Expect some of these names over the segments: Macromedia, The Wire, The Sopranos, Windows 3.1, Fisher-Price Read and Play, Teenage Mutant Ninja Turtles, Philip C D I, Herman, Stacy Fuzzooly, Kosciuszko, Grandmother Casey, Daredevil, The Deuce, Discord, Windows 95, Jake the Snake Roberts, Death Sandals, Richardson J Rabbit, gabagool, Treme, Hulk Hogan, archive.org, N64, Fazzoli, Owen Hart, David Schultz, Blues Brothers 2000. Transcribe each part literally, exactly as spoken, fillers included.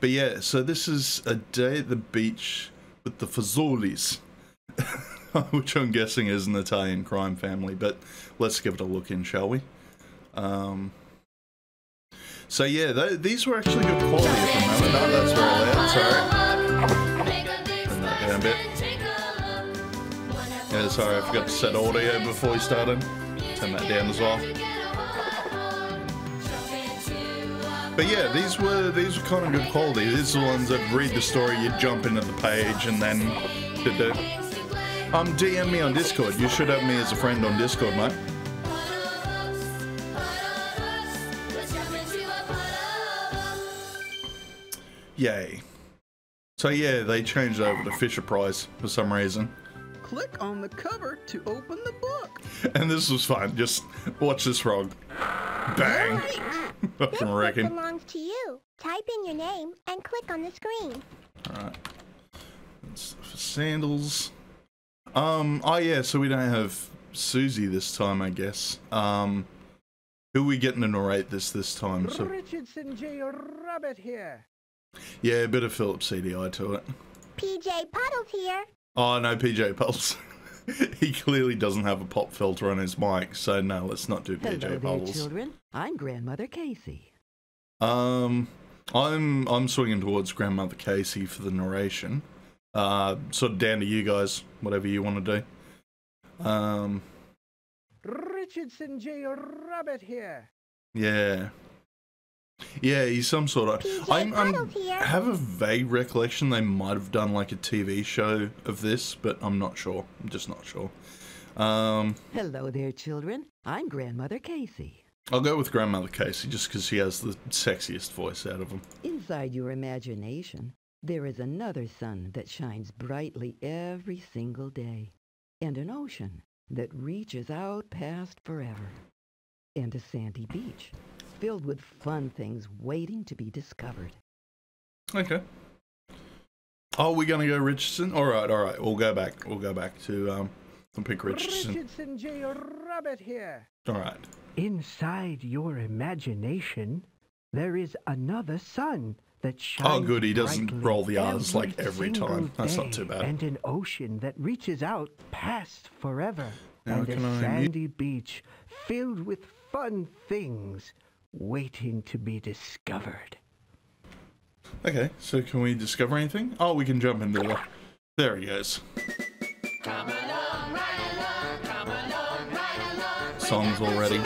But yeah, so this is a day at the beach with the Fazzolis, which I'm guessing is an Italian crime family, but let's give it a look in, shall we? Um, so yeah, they, these were actually good quality at the moment. Oh, that's very loud, sorry. Turn that down a bit. Yeah, sorry, I forgot to set audio before we started. Turn that down as well. But yeah, these were these were kind of good quality. These are the ones that read the story, you jump into the page, and then did the. Um, D M me on Discord. You should have me as a friend on Discord, mate. Yay. So yeah, they changed over to Fisher-Price for some reason. Click on the cover to open the book. And this was fun. Just watch this frog. Bang. This book belongs to you. Type in your name and click on the screen. Alright. For sandals. Um, oh yeah, so we don't have Susie this time, I guess. Um, who are we getting to narrate this this time? So... Richardson J Rabbit here. Yeah, a bit of Philip C D I to it. P J Puddles here. Oh no, P J Puddles. He clearly doesn't have a pop filter on his mic, so no, let's not do P J Puddles. Children, I'm Grandmother Casey. Um, I'm I'm swinging towards Grandmother Casey for the narration. Uh, sort of down to you guys, whatever you want to do. Um, Richardson J Rabbit here. Yeah, yeah, he's some sort of. P J I'm, I'm here. Have a vague recollection they might have done like a T V show of this, but I'm not sure. I'm just not sure. Um, Hello there, children. I'm Grandmother Casey. I'll go with Grandmother Casey just because she has the sexiest voice out of them. Inside your imagination. There is another sun that shines brightly every single day, and an ocean that reaches out past forever, and a sandy beach filled with fun things waiting to be discovered. Okay. Oh, we're going to go Richardson? All right, all right. We'll go back. We'll go back to um, pick Richardson. Richardson J Rabbit here. All right. Inside your imagination, there is another sun. Oh good, he doesn't roll the R's like every time. That's not too bad. And an ocean that reaches out past forever. Now and a sandy beach filled with fun things waiting to be discovered. Okay, so can we discover anything? Oh, we can jump into the... There he goes. Come along, right along, come along, right along. Songs already.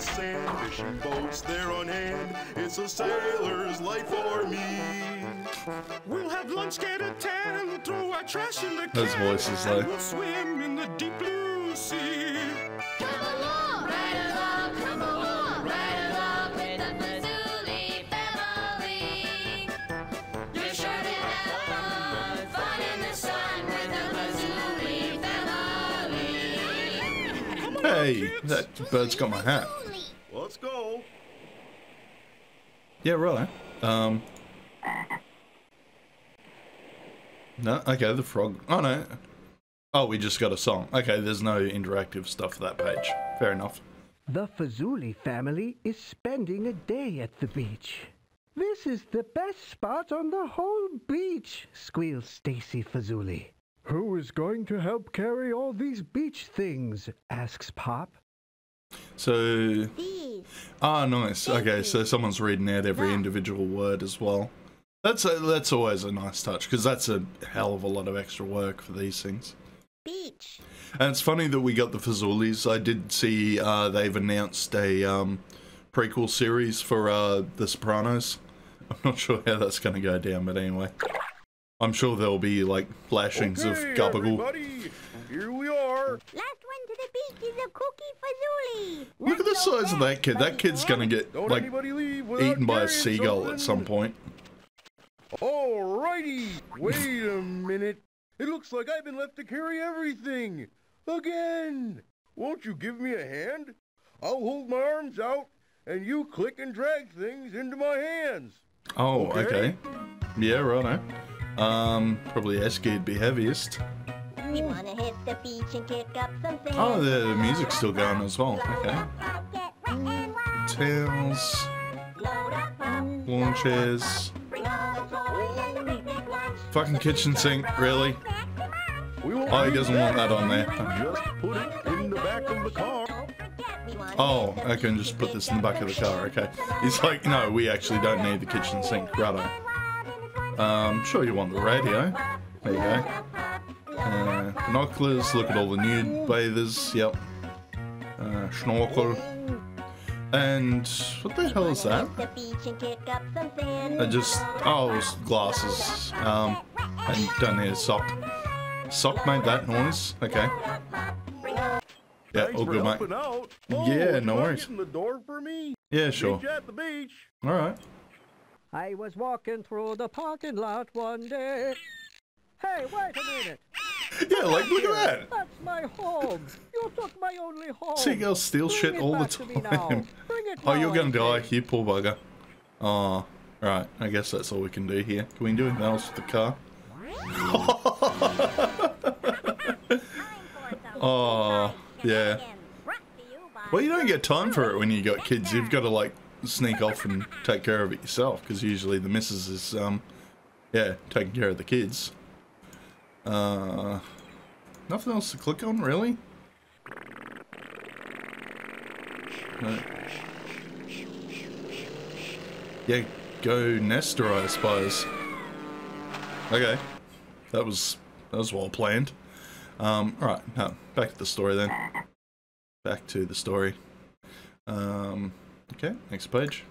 Sand, fishing boats, they're on hand. It's a sailor's life for me. We'll have lunch, get a tan, and we'll throw our trash in the can. Those voices, though. We'll swim in the deep blue sea. Come along, right along, come along, right along with the Fuzzooly family. You're sure to have fun, fun in the sun with the Fuzzooly family. Hey, that bird's got my hat. Let's go. Yeah, right. Um. No, okay, the frog. Oh, no. Oh, we just got a song. Okay, there's no interactive stuff for that page. Fair enough. The Fuzzooly family is spending a day at the beach. This is the best spot on the whole beach, squeals Stacy Fuzzooly. Who is going to help carry all these beach things, asks Pop. So, ah, oh, nice. Okay, so someone's reading out every individual word as well. That's a, that's always a nice touch because that's a hell of a lot of extra work for these things. Beach. And it's funny that we got the Fuzzoolis. I did see uh, they've announced a um, prequel series for uh, The Sopranos. I'm not sure how that's going to go down, but anyway, I'm sure there'll be like flashings okay, of gabagool. Everybody. Here we are. Last one to the beach is a cookie Fuzzooly. Look at the size of that kid. That kid's gonna get like eaten by a seagull at some point. Alrighty. Wait a minute. It looks like I've been left to carry everything. Again. Won't you give me a hand? I'll hold my arms out and you click and drag things into my hands. Oh, okay. okay. Yeah, righto. Um, probably Esky'd be heaviest. We wanna hit the beach and kick up some sand. Oh, the music's still going as well. Okay. Tails. Lawn chairs. Fucking kitchen sink, really? Oh, he doesn't want that on there. Just put it in the back of the car. Oh, I can just put this in the back of the car, okay. He's like, no, we actually don't need the kitchen sink, righto. Um, sure you want the radio. There you go. Uh, binoculars, look at all the nude bathers, yep. Uh, snorkel. And what the hell is that? I just, oh, glasses. Um, and don't need a sock. Sock made that noise, okay. Yeah, all good, mate. Out. Oh, yeah, no worries. The door for me. Yeah, sure. At the beach. All right. I was walking through the parking lot one day. Hey, wait a minute. Yeah, like, look at that. That's my home. You took my only home. Seagulls steal shit all the time. Oh, you're gonna die, you poor bugger. Oh, right. I guess that's all we can do here. Can we do anything else with the car? Oh, yeah. Well, you don't get time for it when you got kids. You've got to, like, sneak off and take care of it yourself, because usually the missus is, um, yeah, taking care of the kids. Uh, nothing else to click on, really? No. Yeah, go Nestor, I suppose. Okay. That was, that was well planned. Um, alright, no, back to the story then. Back to the story. Um, okay, next page.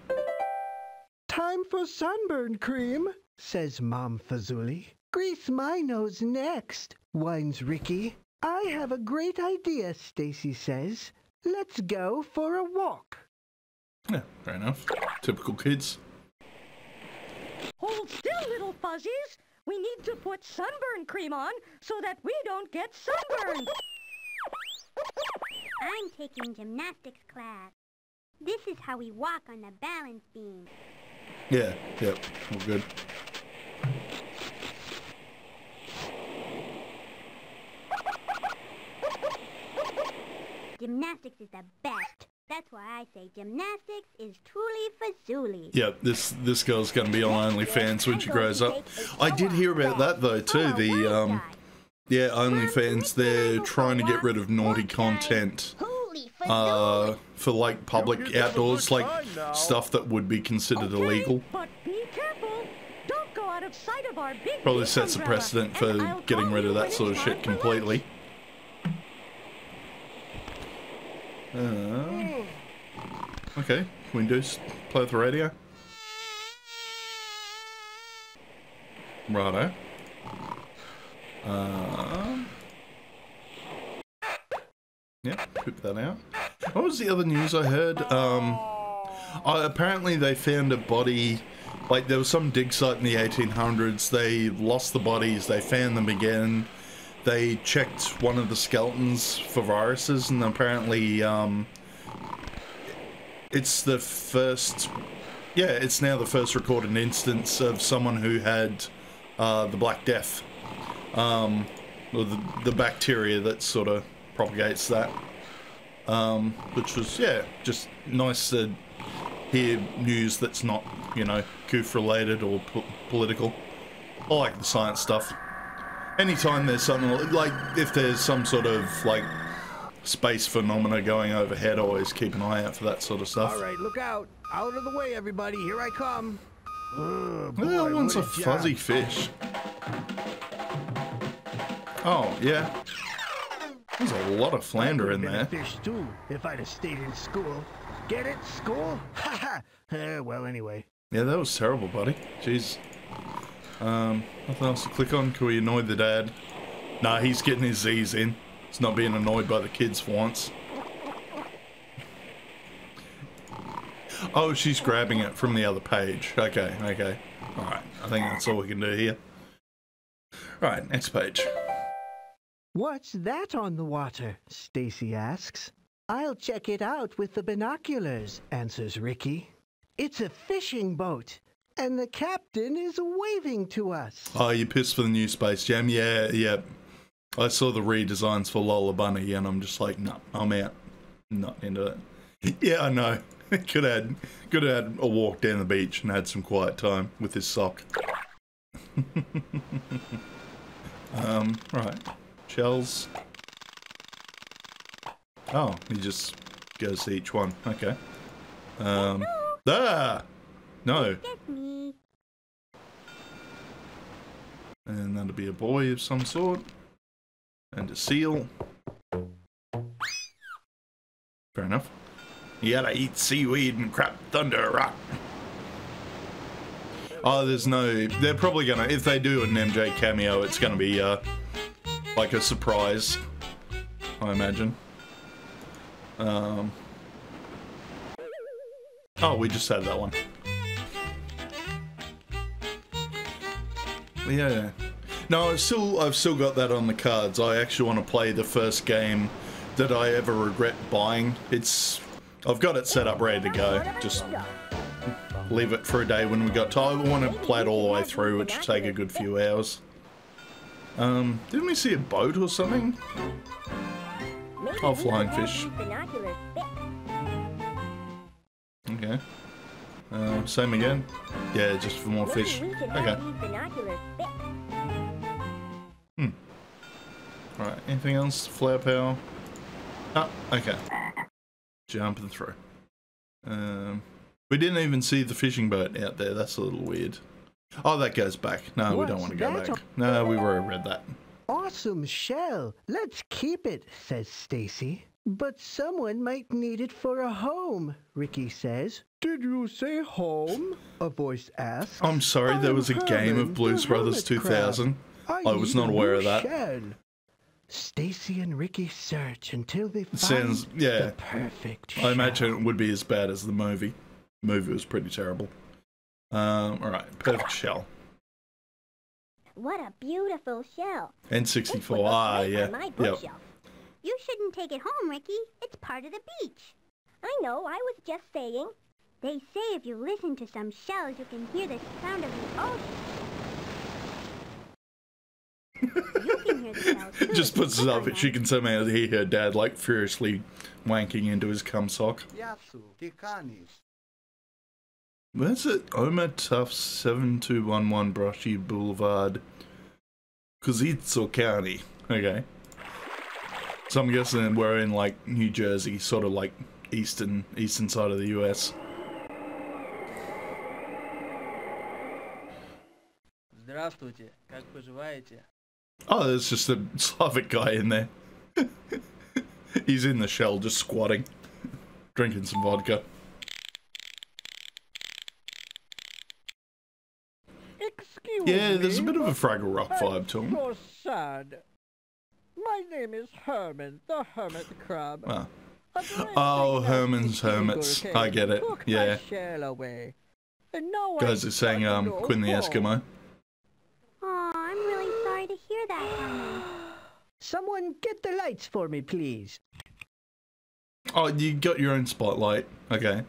Time for sunburn cream, says Mom Fuzzooly. Grease my nose next, whines Ricky. I have a great idea, Stacy says. Let's go for a walk. Yeah, fair enough. Typical kids. Hold still, little fuzzies. We need to put sunburn cream on so that we don't get sunburned. I'm taking gymnastics class. This is how we walk on the balance beam. Yeah, yep, we're good. Gymnastics is the best. That's why I say gymnastics is truly Fuzzooly. Yeah, this this girl's gonna be on OnlyFans when she grows up. I did hear about that though too. The um, yeah, OnlyFans. They're trying to get rid of naughty content, uh, for like public outdoors, like stuff that would be considered illegal. But be careful! Don't go out of sight of our big. Probably sets a precedent for getting rid of that sort of shit completely. Uh, okay, Windows, play with the radio. Righto. Uh, yeah, put that out. What was the other news I heard? Um, I, apparently they found a body, like there was some dig site in the eighteen hundreds, they lost the bodies, they found them again. They checked one of the skeletons for viruses, and apparently, um, it's the first, yeah, it's now the first recorded instance of someone who had, uh, the Black Death, um, or the, the bacteria that sort of propagates that, um, which was, yeah, just nice to hear news that's not, you know, goof-related or po political. I like the science stuff. Anytime there's something, like, if there's some sort of, like, space phenomena going overhead, I always keep an eye out for that sort of stuff. All right, look out. Out of the way, everybody. Here I come. Oh, boy, that one's a fuzzy job. Fish. Oh, yeah. There's a lot of flounder in there. Fish too, if I'd have stayed in school. Get it, school? Ha ha. Uh, well, anyway. Yeah, that was terrible, buddy. Jeez. Um, nothing else to click on. Can we annoy the dad? Nah, he's getting his Z's in. He's not being annoyed by the kids for once. Oh, she's grabbing it from the other page. Okay, okay. Alright, I think that's all we can do here. Alright, next page. What's that on the water? Stacy asks. I'll check it out with the binoculars, answers Ricky. It's a fishing boat. And the captain is waving to us. Oh, you pissed for the new Space Jam? Yeah, yeah. I saw the redesigns for Lola Bunny and I'm just like, no, I'm out. I'm not into it. Yeah, I know. Could have could have had a walk down the beach and had some quiet time with this sock. um, right. Shells. Oh, he just goes to each one. Okay. Um, ah! No. And that'll be a boy of some sort. And a seal. Fair enough. You gotta eat seaweed and crap thunder rock. Oh, there's no... They're probably gonna... If they do an M J cameo, it's gonna be, uh... like a surprise, I imagine. Um... Oh, we just had that one. Yeah. No, I've still, I've still got that on the cards. I actually want to play the first game that I ever regret buying. It's... I've got it set up ready to go. Just leave it for a day when we got time. I want to play it all the way through, which will take a good few hours. Um, didn't we see a boat or something? Oh, flying fish. Okay. Um, same again. Yeah, just for more fish. Okay. Hmm. Right, anything else? Flower power. Ah, okay. Jumping through. Um, we didn't even see the fishing boat out there. That's a little weird. Oh, that goes back. No, we don't want to go back. No, we already read that. Awesome shell. Let's keep it, says Stacy. But someone might need it for a home, Ricky says. Did you say home? A voice asks. I'm sorry, there was a game of Blues Brothers two thousand. I was not aware of that. Stacy and Ricky search until they find Sounds, yeah. the perfect shell. I imagine it would be as bad as the movie. The movie was pretty terrible. Um, alright, perfect shell. What a beautiful shell. N sixty-four, ah, yeah. Yep. You shouldn't take it home, Ricky. It's part of the beach. I know, I was just saying. They say if you listen to some shells, you can hear the sound of the ocean. You can hear the shells too. Just puts it up, but she can somehow hear her dad, like, furiously wanking into his cum sock. Where's it? Omar Tuff seven two one one Brushy Boulevard, Kosciuszko County. Okay. So I'm guessing we're in, like, New Jersey, sort of like eastern, eastern side of the U S. Oh, there's just a Slavic guy in there. He's in the shell, just squatting, drinking some vodka. Excuse me. Yeah, there's a bit of a Fraggle Rock vibe to him. So sad. My name is Herman, the hermit crab. Oh, oh Herman's Hermits. I get it. Yeah. Guys are saying um, Quinn the Eskimo. Aw, I'm really sorry to hear that, Herman. Someone get the lights for me, please. Oh, you got your own spotlight. Okay.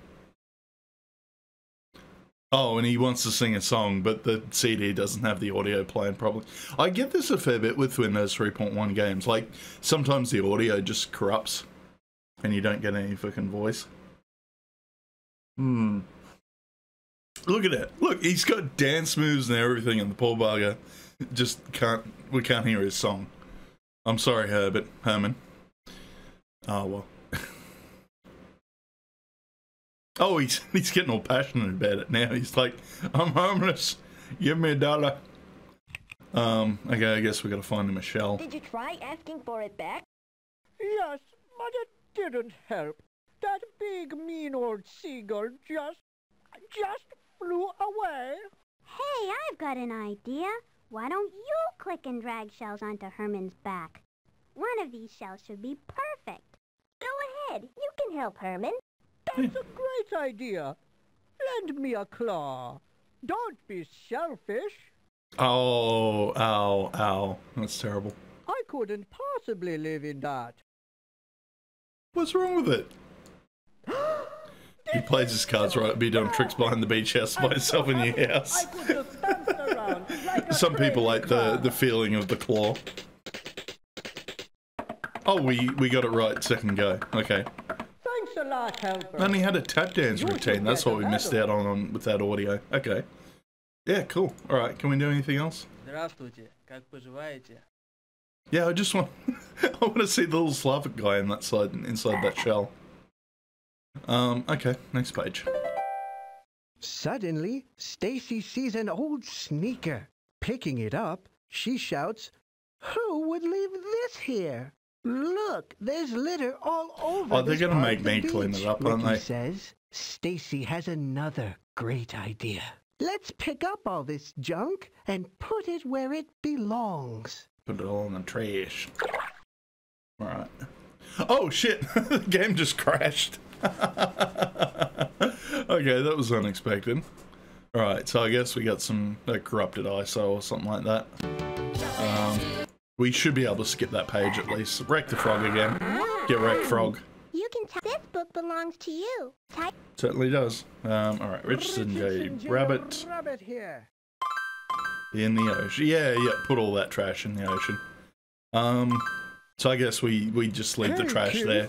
Oh, and he wants to sing a song, but the C D doesn't have the audio playing properly. I get this a fair bit with Windows three point one games. Like, sometimes the audio just corrupts, and you don't get any fucking voice. Hmm. Look at it. Look, he's got dance moves and everything, and the poor bugger just can't... We can't hear his song. I'm sorry, Herbert. Herman. Oh, well. Oh, he's, he's getting all passionate about it now. He's like, I'm homeless. Give me a dollar. Um, okay, I guess we got to find him a shell. Did you try asking for it back? Yes, but it didn't help. That big, mean old seagull just, just flew away. Hey, I've got an idea. Why don't you click and drag shells onto Herman's back? One of these shells should be perfect. Go ahead. You can help, Herman. That's a great idea. Lend me a claw. Don't be selfish. Oh, ow, ow. That's terrible. I couldn't possibly live in that. What's wrong with it? He plays his cards right. Be doing tricks behind the beach house by himself in your house. Some people like the, the feeling of the claw. Oh, we we got it right second go. Okay. Thanks a lot, helper. And he had a tap dance routine. That's what we missed out on, on with that audio. Okay. Yeah, cool. All right. Can we do anything else? Yeah, I just want I want to see the little Slavic guy in that side inside that shell. Um. Okay. Next page. Suddenly, Stacy sees an old sneaker. Picking it up, she shouts, "Who would leave this here? Look, there's litter all over." Oh, they're gonna make me clean it up, aren't they? Ricky says Stacy has another great idea. Let's pick up all this junk and put it where it belongs. Put it all in the trash. All right. Oh shit! The game just crashed. Okay, that was unexpected. Alright, so I guess we got some uh, corrupted I S O or something like that. Um, we should be able to skip that page at least. Wreck the frog again. Get wrecked, frog. You can tell this book belongs to you. Type certainly does. Um, Alright, Richardson J Rabbit. Rabbit here. In the ocean. Yeah, yeah, put all that trash in the ocean. Um, so I guess we, we just leave hey, the trash kids. there.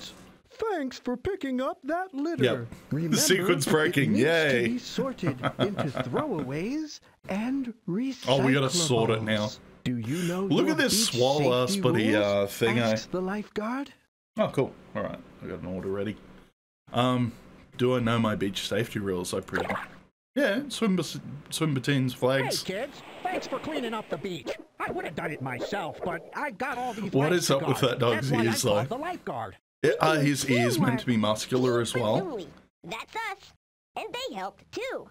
Thanks for picking up that litter. Yep. Remember, the sequence breaking. It needs Yay. To be sorted into throwaways and recyclables. Oh, we gotta sort it now. Do you know? Look at this swole ass buddy uh, thing. Asks the lifeguard. Oh, cool. All right, I got an order ready. Um, do I know my beach safety rules? I pretty. Yeah, swim swim battens, flags. Hey kids, thanks for cleaning up the beach. I would have done it myself, but I got all these. What is up with that dog's ears, though? The lifeguard. It, uh, his ears meant to be muscular as well. That's us, and they helped too.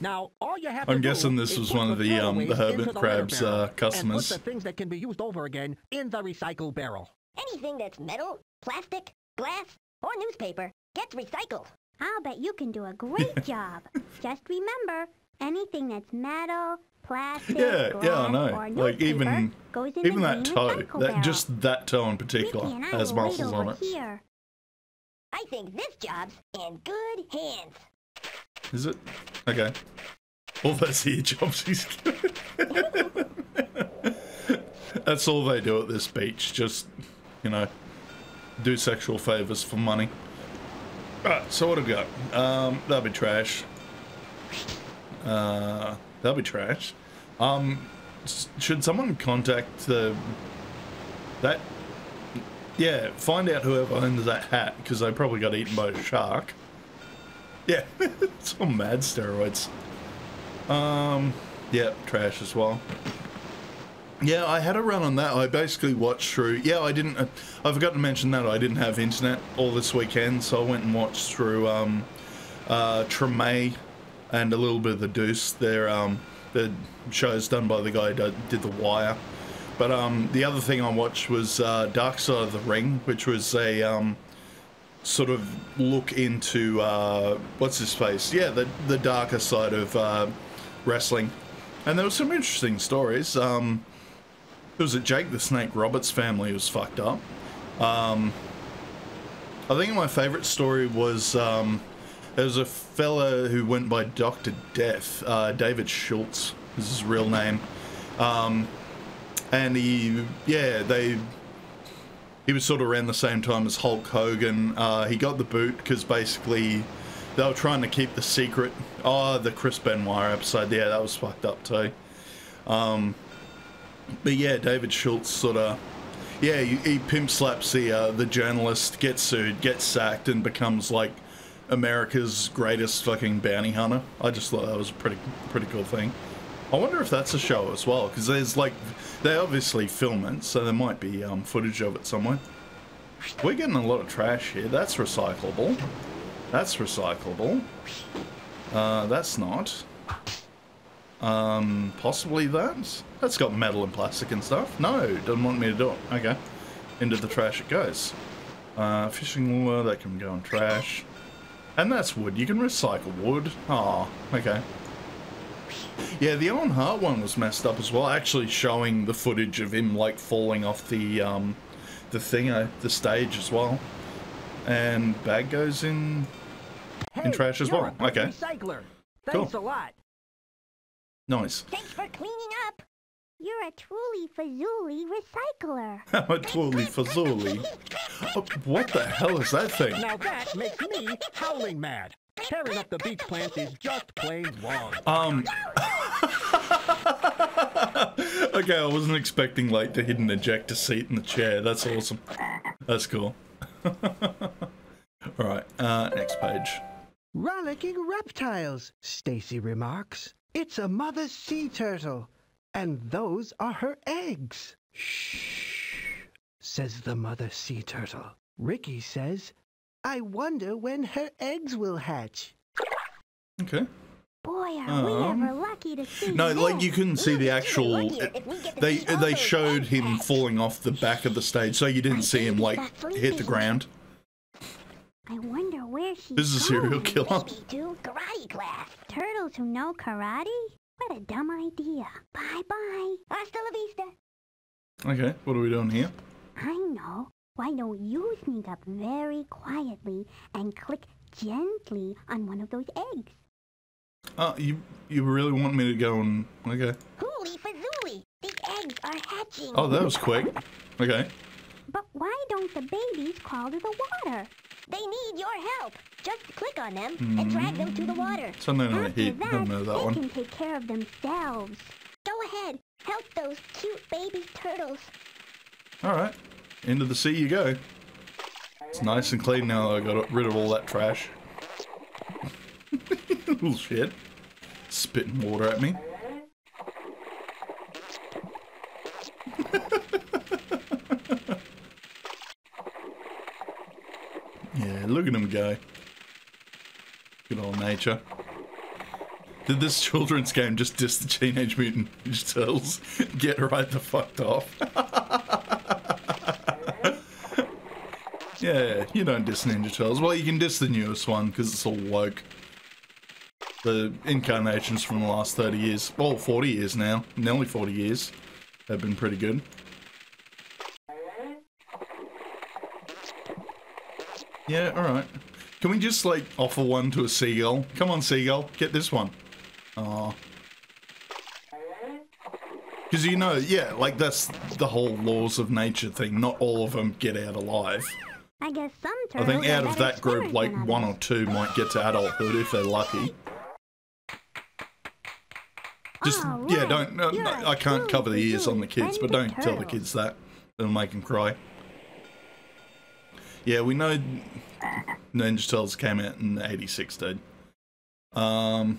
Now all you have I'm to guessing this was one of the um the Hermit Crab's uh, customers. And put the things that can be used over again in the recycle barrel. Anything that's metal, plastic, glass, or newspaper gets recycled. I'll bet you can do a great job. Just remember, anything that's metal, plastic, yeah, glass, yeah, I know. Like even goes in even that toe, that, just that toe in particular has muscles on it. Here. I think this job's in good hands. Is it? Okay. All those ear jobs he's doing. That's all they do at this beach. Just, you know, do sexual favors for money. Alright, so what have we got? Um, that'll be trash. Uh. That'll be trash. Um, should someone contact the... That... Yeah, find out whoever owns that hat, because they probably got eaten by a shark. Yeah, it's all mad steroids. Um, yeah, trash as well. Yeah, I had a run on that. I basically watched through... Yeah, I didn't... Uh, I forgot to mention that I didn't have internet all this weekend, so I went and watched through um, uh, Treme... and a little bit of The Deuce. They're, um, the show's done by the guy who did The Wire. But um, the other thing I watched was uh, Dark Side of the Ring, which was a um, sort of look into, uh, what's his face? Yeah, the, the darker side of uh, wrestling. And there were some interesting stories. Um, it was a Jake the Snake Roberts family was fucked up. Um, I think my favourite story was... Um, There was a fella who went by Doctor Death, uh, David Schultz is his real name, um, and he, yeah, they, he was sort of around the same time as Hulk Hogan. Uh, he got the boot because basically they were trying to keep the secret. Oh, the Chris Benoit episode, yeah, that was fucked up too. Um, but yeah, David Schultz sort of, yeah, he, he pimp slaps the uh, the journalist, gets sued, gets sacked, and becomes like America's greatest fucking bounty hunter. I just thought that was a pretty pretty cool thing. I wonder if that's a show as well, because there's like, they obviously film it, so there might be um, footage of it somewhere. We're getting a lot of trash here. That's recyclable. That's recyclable. Uh, that's not. Um, possibly that. That's got metal and plastic and stuff. No, doesn't want me to do it. Okay. Into the trash it goes. Uh, fishing lure, that can go in trash. And that's wood. You can recycle wood. Oh, okay. Yeah, the Owen Hart one was messed up as well. Actually showing the footage of him, like, falling off the, um, the thing, uh, the stage as well. And bag goes in, in hey, trash as well. Okay. Recycler. Thanks cool. a lot. Nice. Thanks for cleaning up. You're a truly Fuzzooly recycler. I'm a truly Fuzzooly. Oh, what the hell is that thing? Now that makes me howling mad. Tearing up the beach plant is just plain wrong. Um. Okay, I wasn't expecting like the hidden ejector seat in the chair. That's awesome. That's cool. All right, uh, next page. Rollicking reptiles, Stacy remarks. It's a mother sea turtle, and those are her eggs. Shh, says the mother sea turtle. Ricky says, I wonder when her eggs will hatch. Okay. Boy, are um, we ever lucky to see No, them. Like you couldn't see the actual. They they showed him falling off the back of the stage, so you didn't see him like hit the ground. I wonder where she's This is a serial killer. Karate class. Turtles who know karate? What a dumb idea. Bye bye. Hasta la vista. Okay, what are we doing here? I know. Why don't you sneak up very quietly and click gently on one of those eggs? Oh, you you really want me to go and okay. Holy Fuzzooly! The eggs are hatching. Oh, that was quick. Okay. But why don't the babies crawl to the water? They need your help. Just click on them mm. and drag them to the water. Something on the heat. I don't know that they one. They can take care of themselves. Go ahead, help those cute baby turtles. All right, into the sea you go. It's nice and clean now. I got rid of all that trash. Little shit. Spitting water at me. Yeah, look at him go. Good old nature. Did this children's game just diss the Teenage Mutant Ninja Turtles? Get right the fucked off. Yeah, you don't diss Ninja Turtles. Well, you can diss the newest one because it's all woke. The incarnations from the last thirty years, well, forty years now, nearly forty years, have been pretty good. Yeah, alright. Can we just, like, offer one to a seagull? Come on, seagull, get this one. Aw. Because, you know, yeah, like, that's the whole laws of nature thing. Not all of them get out alive. I guess some turtles I think out of that group, like, one or two might get to adulthood if they're lucky. Just, right. yeah, don't, no, no, I can't cover the ears on the kids, but don't tell the kids that. It'll make them cry. Yeah, we know Ninja Turtles came out in eighty-six, dude. Um,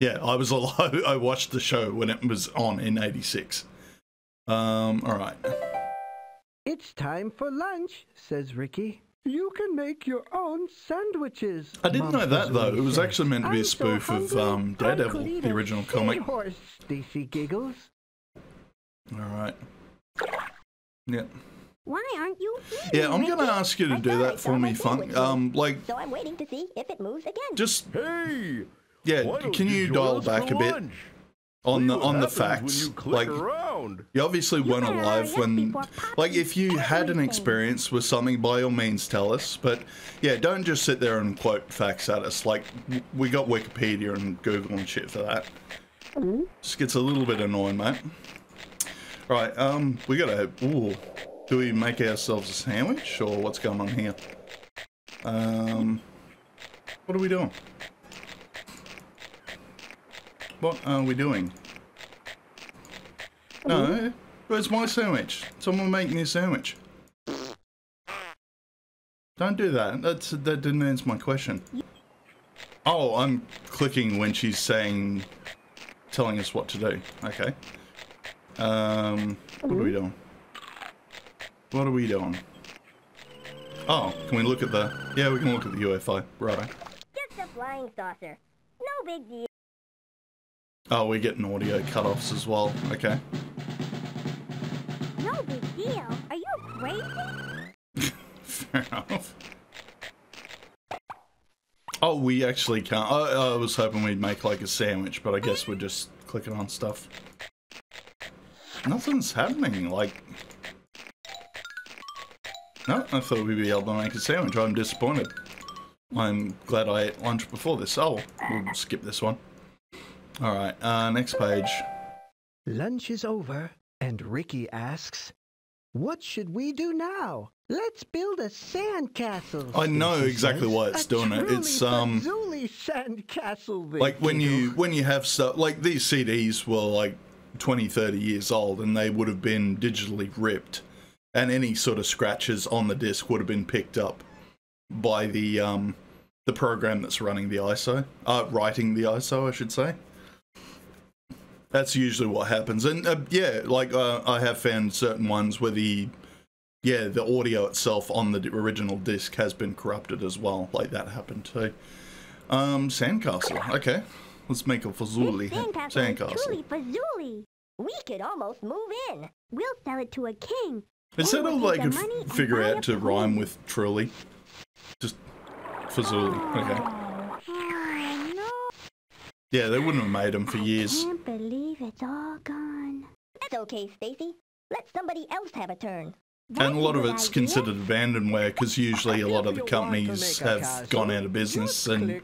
yeah, I was alive. I watched the show when it was on in eighty-six. Um, all right. It's time for lunch, says Ricky. You can make your own sandwiches. I didn't know that, though. It was actually meant to be a spoof of um, Daredevil, the original comic. Stacy giggles. All right. Yeah. Why aren't you eating? Yeah, I'm going to ask you to do that for me, Funk. Um, like... So I'm waiting to see if it moves again. Just... Hey! Yeah, can you dial back a bit? On the on the facts, like you obviously weren't alive when, like if you had an experience with something, by all means tell us. But yeah, don't just sit there and quote facts at us. Like we got Wikipedia and Google and shit for that. Just gets a little bit annoying, mate. All right, um, we gotta. Ooh, do we make ourselves a sandwich or what's going on here? Um, what are we doing? What are we doing? No, where's my sandwich? Someone make me a sandwich. Don't do that. That's, that didn't answer my question. Oh, I'm clicking when she's saying, telling us what to do. Okay. Um, what are we doing? What are we doing? Oh, can we look at the? Yeah, we can look at the U F O. Right. Just a flying saucer. No big deal. Oh, we're getting audio cut-offs as well. Okay. No big deal. Are you crazy? Fair enough. Oh, we actually can't. I, I was hoping we'd make like a sandwich, but I guess we're just clicking on stuff. Nothing's happening. Like, no, I thought we'd be able to make a sandwich. I'm disappointed. I'm glad I ate lunch before this. Oh, we'll skip this one. All right, uh, next page. Lunch is over, and Ricky asks, "What should we do now? Let's build a sandcastle." I know exactly says. why it's a doing it. It's um, sandcastle video. Like when you when you have stuff like these C Ds were like twenty, thirty years old, and they would have been digitally ripped, and any sort of scratches on the disc would have been picked up by the um the program that's running the I S O, uh, writing the I S O, I should say. That's usually what happens, and uh, yeah, like uh, I have found certain ones where the yeah the audio itself on the original disc has been corrupted as well. Like that happened too. Um, sandcastle. Okay, let's make a Fuzzooly sandcastle. Is truly Fuzzooly. We could almost move in. We'll sell it to a king. It's sort of like a figure out to rhyme with truly. Just Fuzzooly. Okay. Oh, no. Yeah, they wouldn't have made them for years. I can't believe it's all gone. That's okay, Stacy. Let somebody else have a turn. That and a lot of it's idea. considered abandonware because usually a lot of the companies have castle, gone out of business, and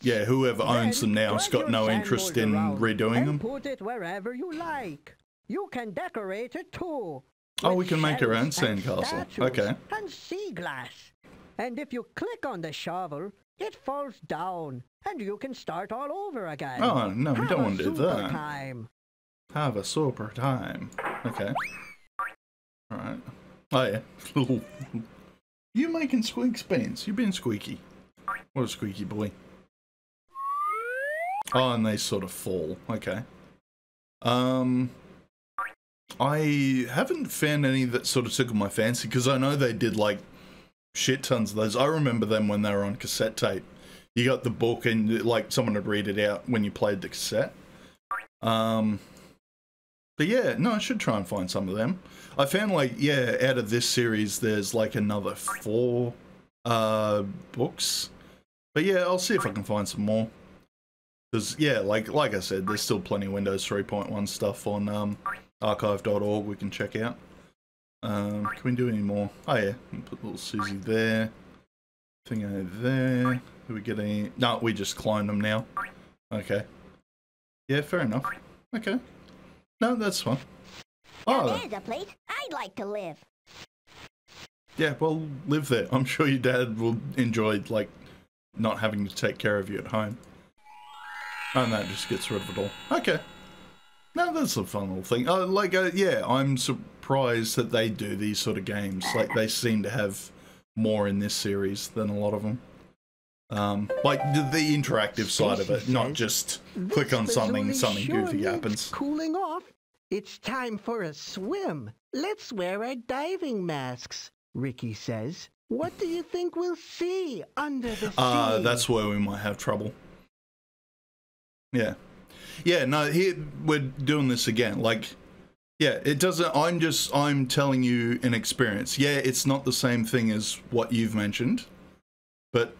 yeah, whoever owns then them now's got no interest in redoing them. Put it wherever you like. You can decorate it too. Oh, we can make our own sandcastle. Okay. And sea glass. And if you click on the shovel, it falls down, and you can start all over again. Oh, no, we don't want to do that. Time. Have a super time. Okay. Alright. Oh, yeah. You making squeaks, Beans. You've been squeaky. What a squeaky boy. Oh, and they sort of fall. Okay. Um... I haven't found any that sort of tickled my fancy, because I know they did, like, shit tons of those. I remember them when they were on cassette tape. You got the book and, like, someone would read it out when you played the cassette. Um, but yeah, no, I should try and find some of them. I found, like, yeah, out of this series, there's, like, another four uh, books. But yeah, I'll see if I can find some more. Because, yeah, like like I said, there's still plenty of Windows three point one stuff on um, archive dot org we can check out. Um, can we do any more? Oh yeah, put little Susie there. Thing over there. Do we get any? No, we just clone them now. Okay. Yeah, fair enough. Okay. No, that's fine. Oh, now there's a place I'd like to live. Yeah, well, live there. I'm sure your dad will enjoy, like, not having to take care of you at home. And that just gets rid of it all. Okay. No, that's a fun little thing. Uh, like, uh, yeah, I'm surprised that they do these sort of games. Like, they seem to have more in this series than a lot of them. Um, like, the, the interactive side of it, not just click on something, something goofy happens. Cooling off. It's time for a swim. Let's wear our diving masks, Ricky says. What do you think we'll see under the sea? Uh, that's where we might have trouble. Yeah. Yeah, no, here we're doing this again. Like, yeah, it doesn't, I'm just, I'm telling you an experience. Yeah, it's not the same thing as what you've mentioned, but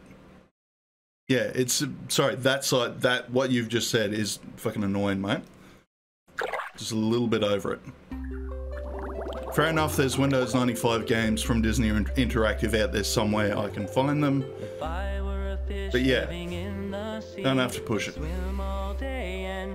yeah, it's, sorry, that side, that, what you've just said is fucking annoying, mate. Just a little bit over it. Fair enough, there's Windows ninety-five games from Disney Interactive out there somewhere. I can find them. But yeah, don't have to push it.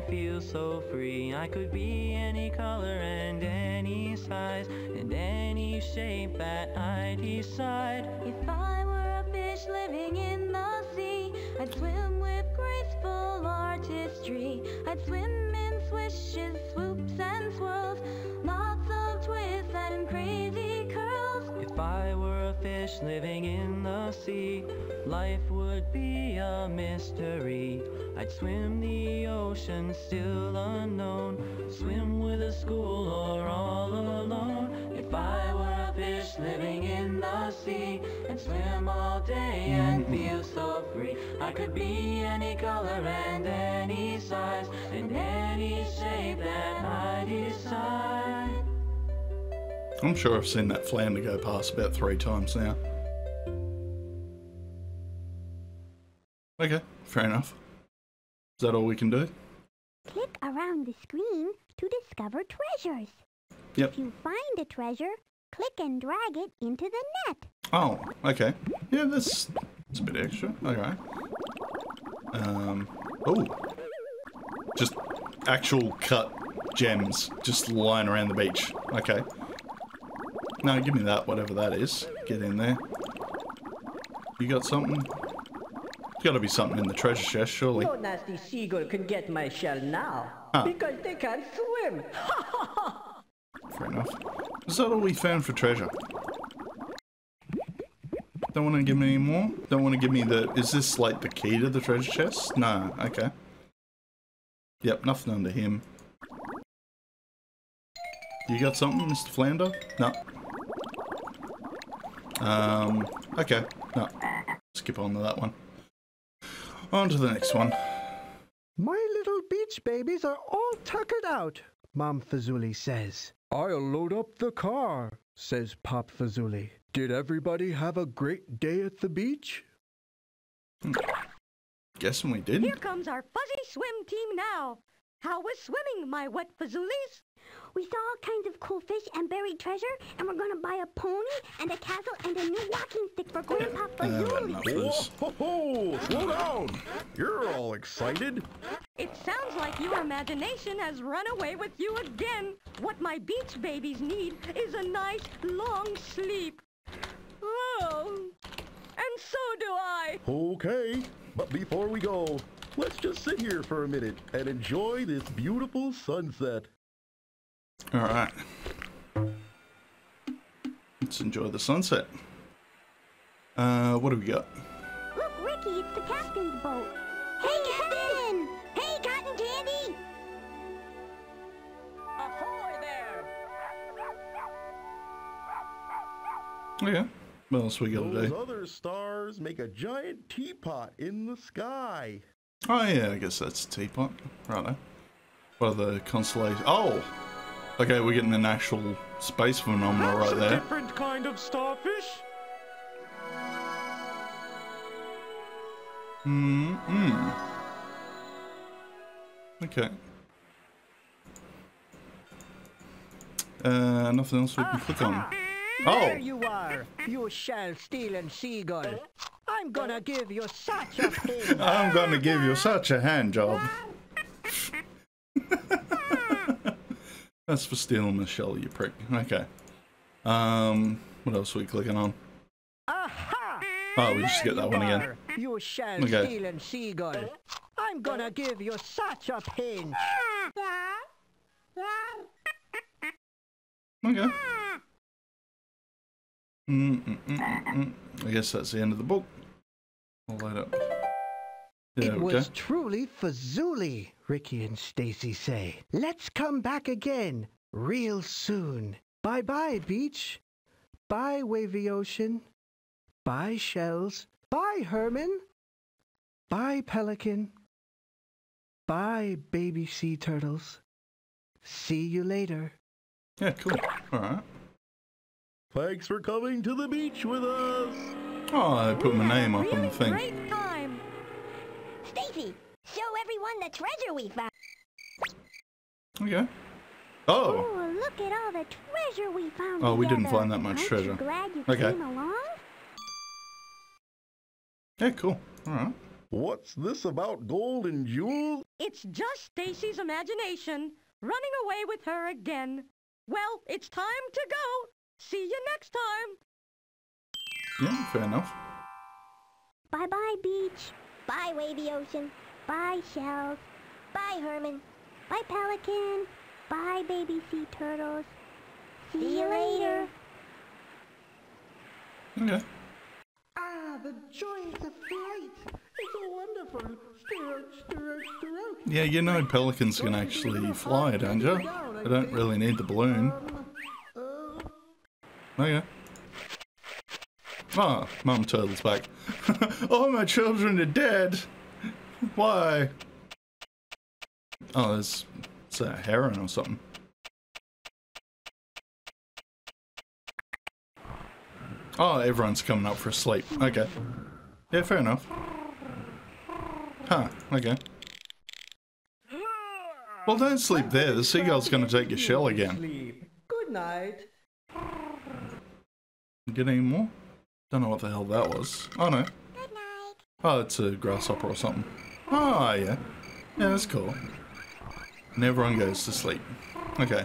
Feel so free. I could be any color and any size and any shape that I decide. If I were a fish living in the sea, I'd swim with graceful artistry. I'd swim in swishes, swoops and swirls, lots of twists and crazy curls. If I were a fish living in the sea, life would be a mystery. I'd swim the ocean still unknown, swim with a school or all alone. If I were a fish living in the sea, I'd swim all day and feel so free. I could be any color and any size and any shape that I decide. I'm sure I've seen that flounder go past about three times now. Okay, fair enough. Is that all we can do? Click around the screen to discover treasures. Yep. If you find a treasure, click and drag it into the net. Oh, okay. Yeah, that's, that's a bit extra. Okay. Um, oh. Just actual cut gems just lying around the beach. Okay. No, give me that, whatever that is. Get in there. You got something? There's got to be something in the treasure chest, surely. No nasty seagull can get my shell now. Huh. Because they can't swim. Fair enough. Is that all we found for treasure? Don't want to give me any more? Don't want to give me the... Is this like the key to the treasure chest? No, okay. Yep, nothing under him. You got something, Mister Flounder? No. Um, okay. No. Skip on to that one. On to the next one. My little beach babies are all tuckered out, Mom Fuzzooly says. I'll load up the car, says Pop Fuzzooly. Did everybody have a great day at the beach? Hmm. Guessing we did. Here comes our fuzzy swim team now. How was swimming, my wet Fuzzoolies? We saw all kinds of cool fish and buried treasure, and we're going to buy a pony and a castle and a new walking stick for Grandpa Fuzzooli. Whoa, ho, ho, slow down. You're all excited. It sounds like your imagination has run away with you again. What my beach babies need is a nice long sleep. Oh, and so do I. Okay, but before we go, let's just sit here for a minute and enjoy this beautiful sunset. All right. Let's enjoy the sunset. Uh, what do we got? Look, Ricky, it's the captain's boat. Hey, hey Captain! Hey, Cotton Candy! Ahoy there! Oh, yeah. What else we got today? Those other stars make a giant teapot in the sky. Oh, yeah, I guess that's a teapot. Righto. What are the constellations? Oh! Okay, we're getting an actual space phenomenon right there. That's a different kind of starfish. Mm-mm. Okay. Uh, nothing else we can click on. Oh! There you are, you shell-stealing seagull. I'm gonna give you such a hand. I'm gonna give you such a hand job. That's for stealing the shell, you prick. Okay. Um, what else are we clicking on? Aha! Oh, we just get that one again. You shall okay. steal and seagull. I'm gonna give you such a pinch. Okay. Mm -mm -mm -mm -mm. I guess that's the end of the book. I'll light up. There it was go. Truly Fuzzooly, Ricky and Stacy say. Let's come back again real soon. Bye-bye, beach. Bye, wavy ocean. Bye, shells. Bye, Herman. Bye, pelican. Bye, baby sea turtles. See you later. Yeah, cool. All right. Thanks for coming to the beach with us. Oh, I put my name up really on the thing. Great time. Stacy, show everyone the treasure we found. Okay. Oh. Oh, look at all the treasure we found. Oh, together. We didn't find that much Aren't treasure. You glad you okay. Came along? Yeah, cool. All right. What's this about gold and jewels? It's just Stacy's imagination running away with her again. Well, it's time to go. See you next time. Yeah, fair enough. Bye-bye, beach. Bye, wavy ocean. Bye, shells. Bye, Herman. Bye, pelican. Bye, baby sea turtles. See, See you later. Okay. Ah, the joys of flight. It's so wonderful. Stir, stir, stir. Yeah, you know pelicans can actually fly, don't you? They don't really need the balloon. Okay. Ah, Mum Turtle's back. All my children are dead. Why? Oh, there's it's a heron or something. Oh, everyone's coming up for a sleep. Okay. Yeah, fair enough. Huh, okay. Well, don't sleep there. The seagull's going to take your shell again. Good night. Get any more? Don't know what the hell that was. Oh no. Good night. Oh, it's a grasshopper or something. Oh yeah. Yeah, that's cool. and everyone goes to sleep. Okay.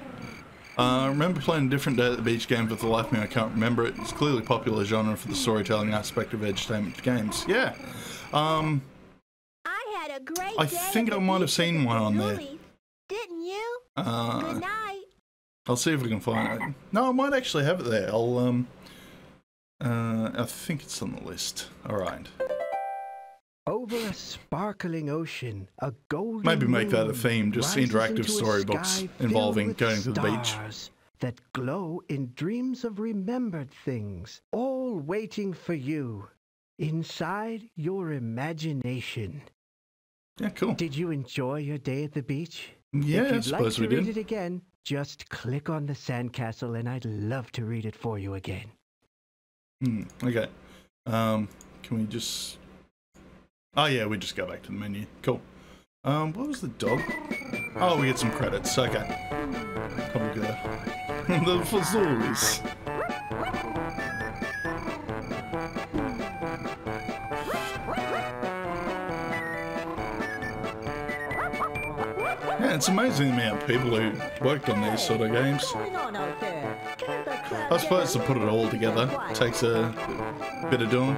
Uh, I remember playing a different Day at the Beach game, but for the life of me I can't remember it. It's clearly a popular genre for the storytelling aspect of entertainment games. Yeah. Um, I, had a great I think I might have seen one on there. Didn't you? Uh, Good night. I'll see if we can find it. No, I might actually have it there. I'll, um, uh, I think it's on the list. All right. Over a sparkling ocean, a golden maybe make that a theme, just interactive storybooks involving going to the beach. That glow in dreams of remembered things, all waiting for you, inside your imagination. Yeah, cool. Did you enjoy your day at the beach? Yeah, I suppose we did. If you'd like to read it again, just click on the sandcastle and I'd love to read it for you again. Hmm, okay. Um, can we just... Oh yeah, we just go back to the menu. Cool. Um, what was the dog? Oh, we get some credits. Okay. Probably good. The Fuzzoolies. Yeah, it's amazing the amount of people who worked on these sort of games. I suppose to put it all together takes a bit of doing.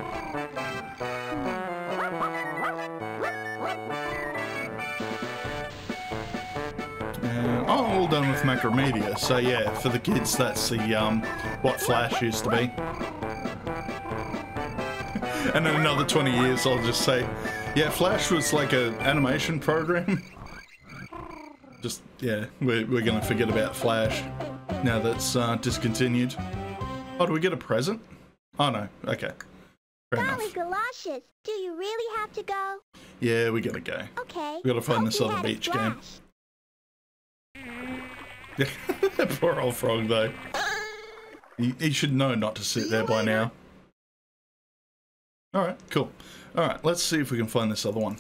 All done with Macromedia, so yeah, for the kids that's the um what Flash used to be. And in another twenty years I'll just say, yeah, Flash was like a animation program. Just yeah, we're, we're gonna forget about Flash now that's uh, discontinued. Oh, do we get a present? Oh no, okay. Golly galoshes, do you really have to go? Yeah, we gotta go. Okay. We gotta find this other beach game. Poor old frog though. He, he should know not to sit there by now. Alright, cool. Alright, let's see if we can find this other one.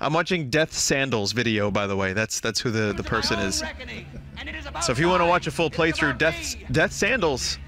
I'm watching Death Sandals video, by the way. That's that's who the, the person is. So if you want to watch a full playthrough, Death Death Sandals.